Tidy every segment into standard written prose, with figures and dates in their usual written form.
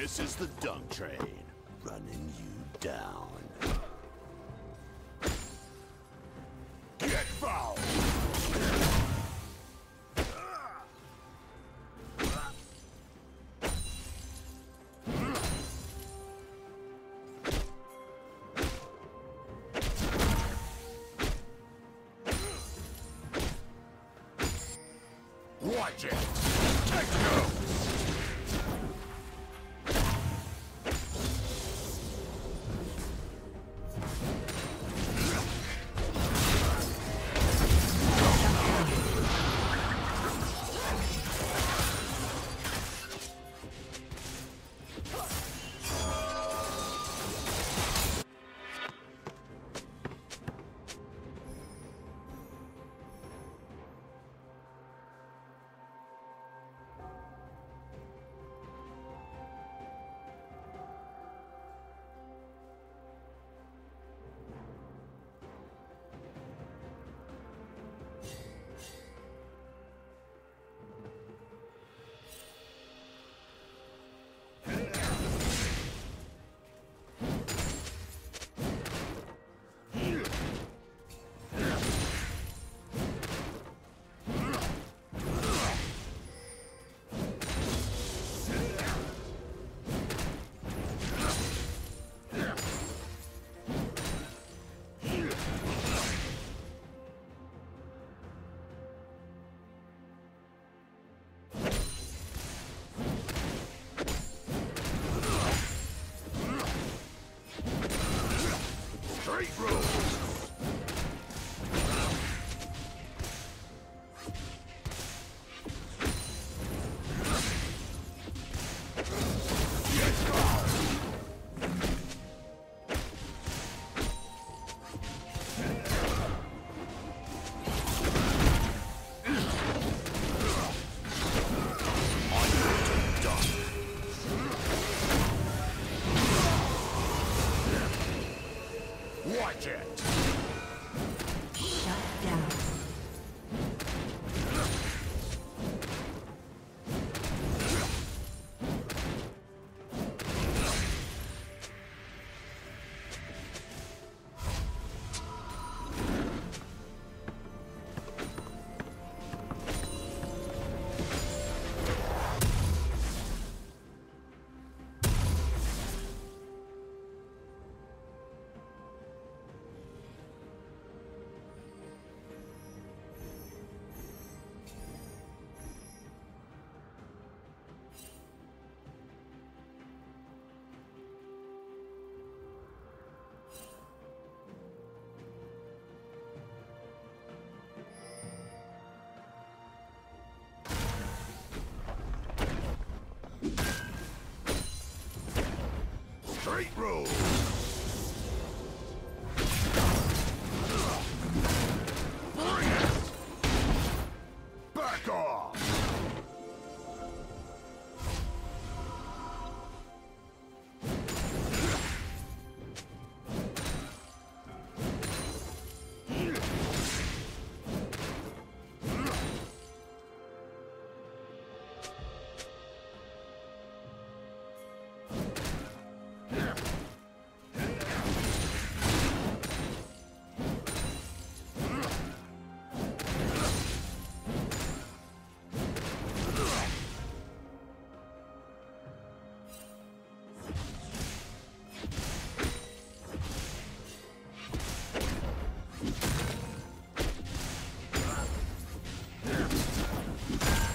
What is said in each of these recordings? This is the dump train, running you down. Get fouled! Watch it! Take no! Great rules! Watch it! Shut down. Great road! Back off!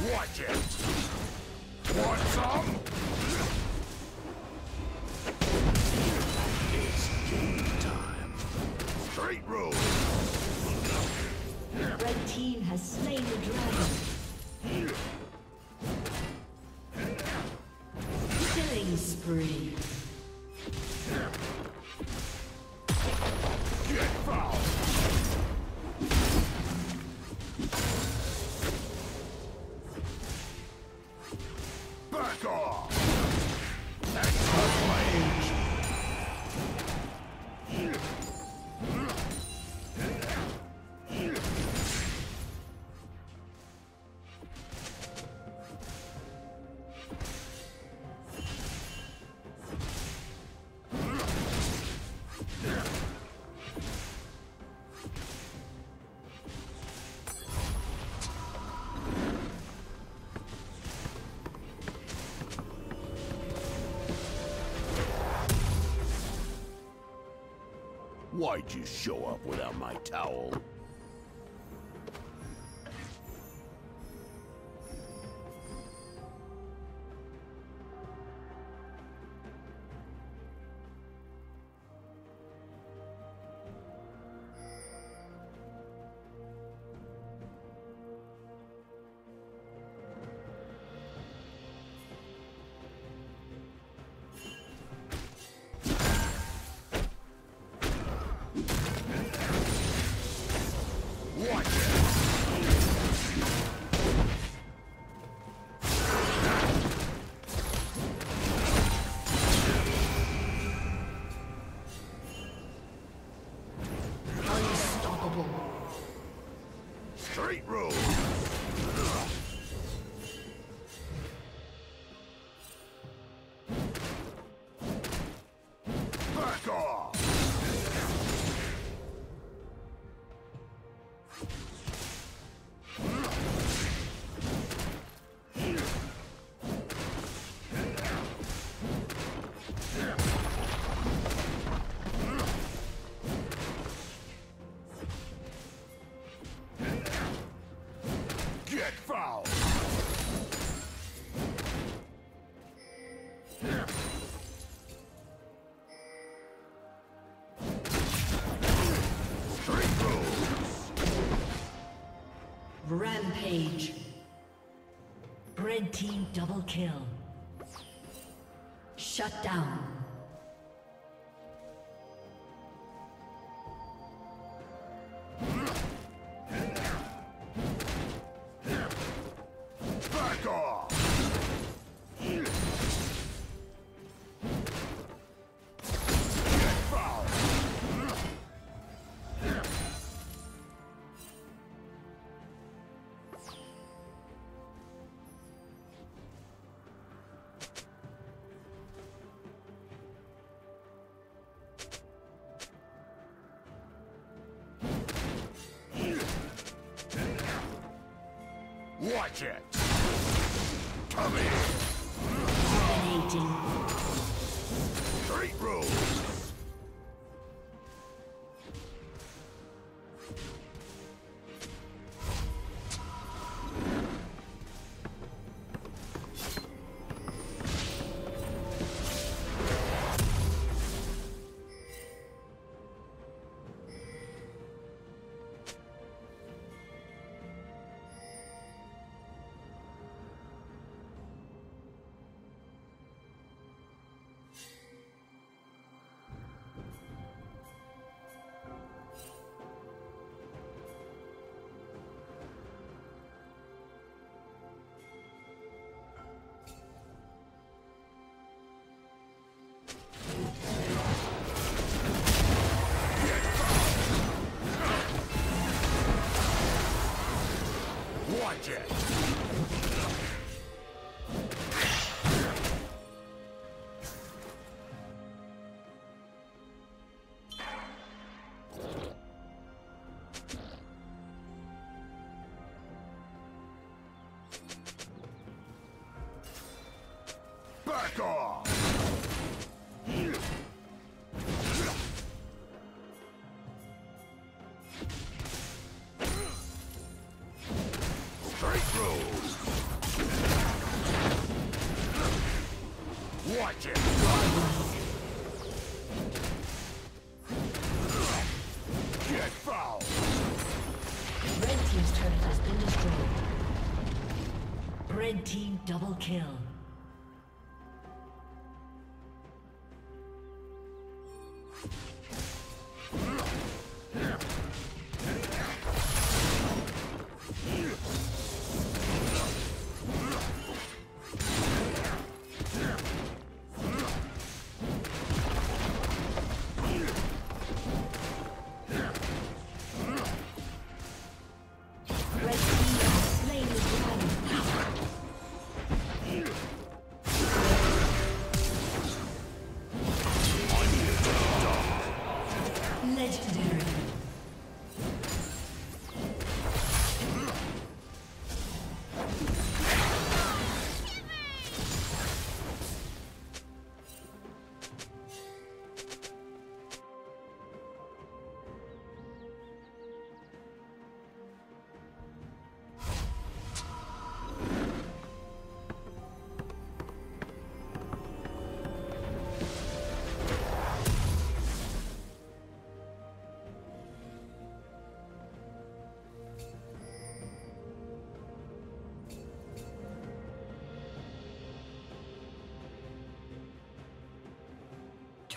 Watch it! Want some? It's game time. Straight road! Red team has slain the dragon. Killing spree. Get fouled! Back off! Why'd you show up without my towel? Rampage. Red team double kill. Shut down. Watch it! Come in! Dominating. Straight rules! Back off! Watch it! Get fouled! Red team's turret has been destroyed. Red team double kill.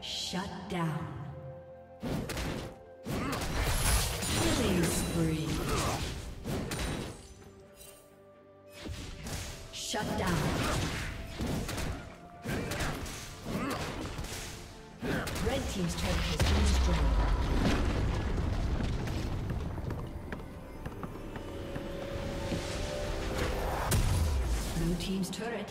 Shut down. Killing spree. Shut down. Red team's turret has been destroyed. Blue team's turret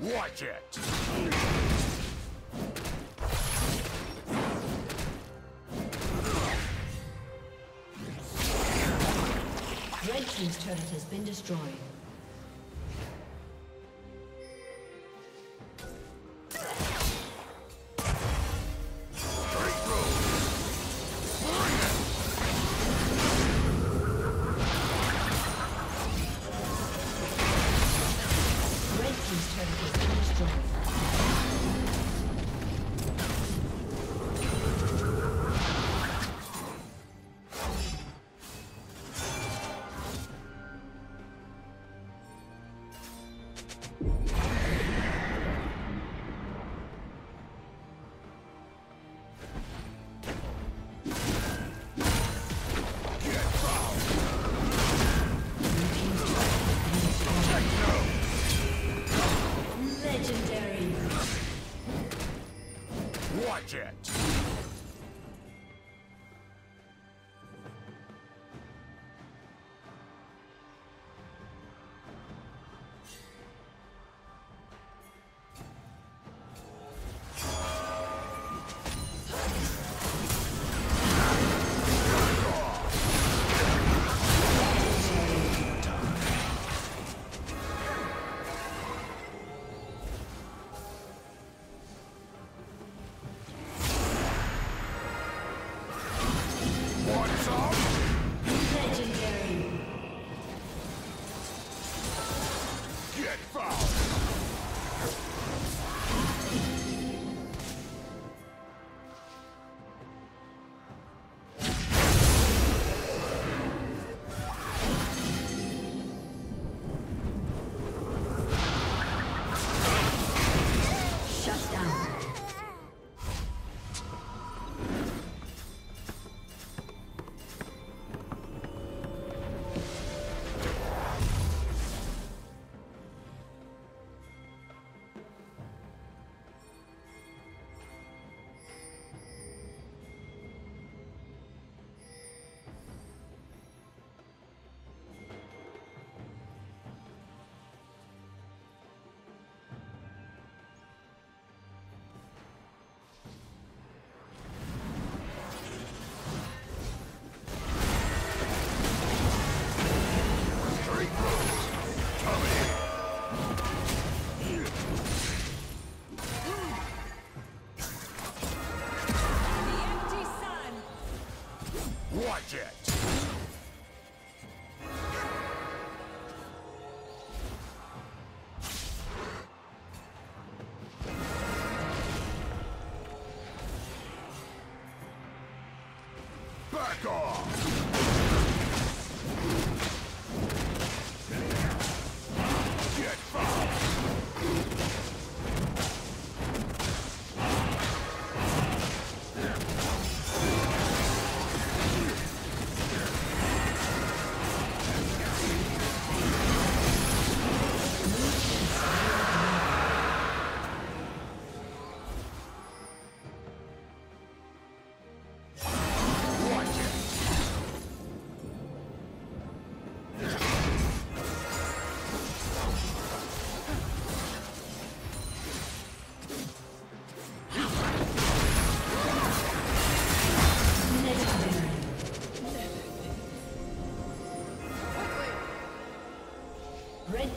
Watch it! Red team's turret has been destroyed. Red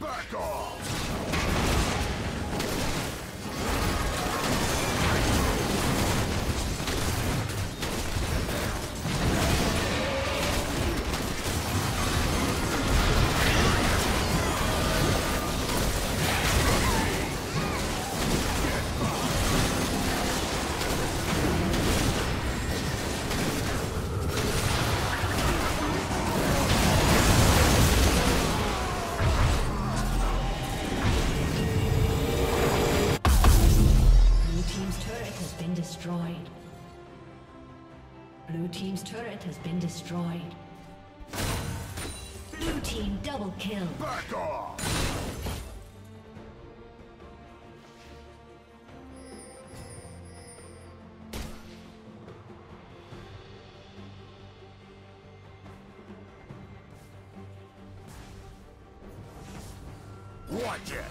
Back off! Blue team's turret has been destroyed. Blue team double kill. Back off! Watch it!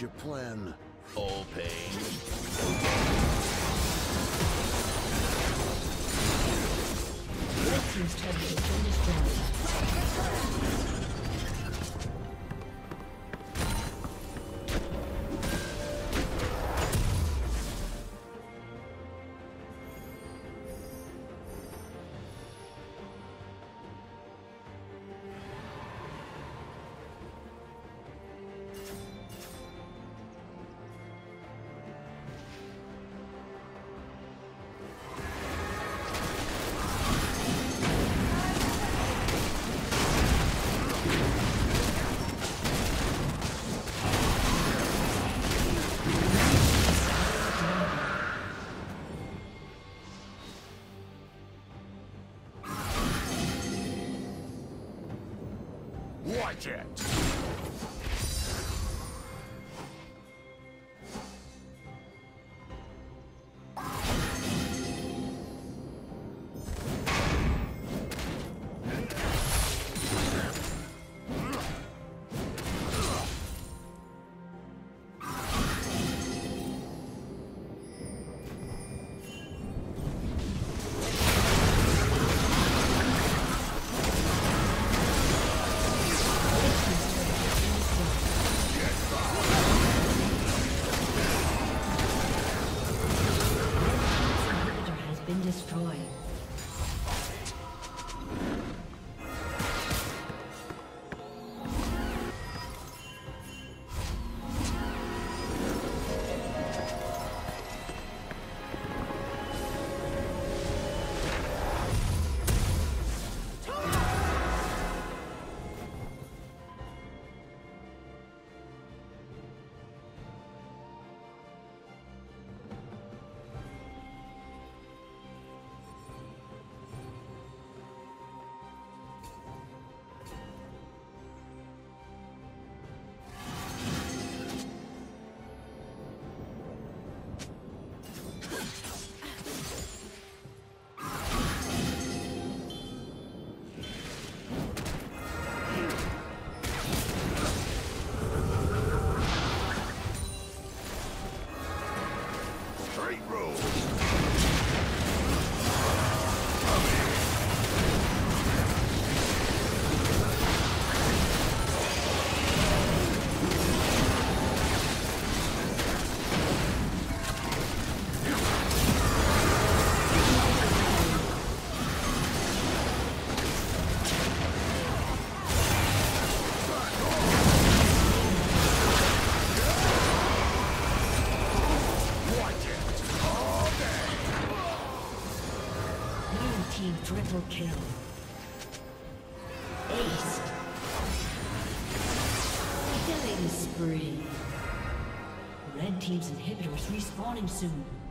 Your plan, all pain. team's turret has been destroyed. Watch it! Triple kill. Ace. Killing spree. Red team's inhibitors respawning soon.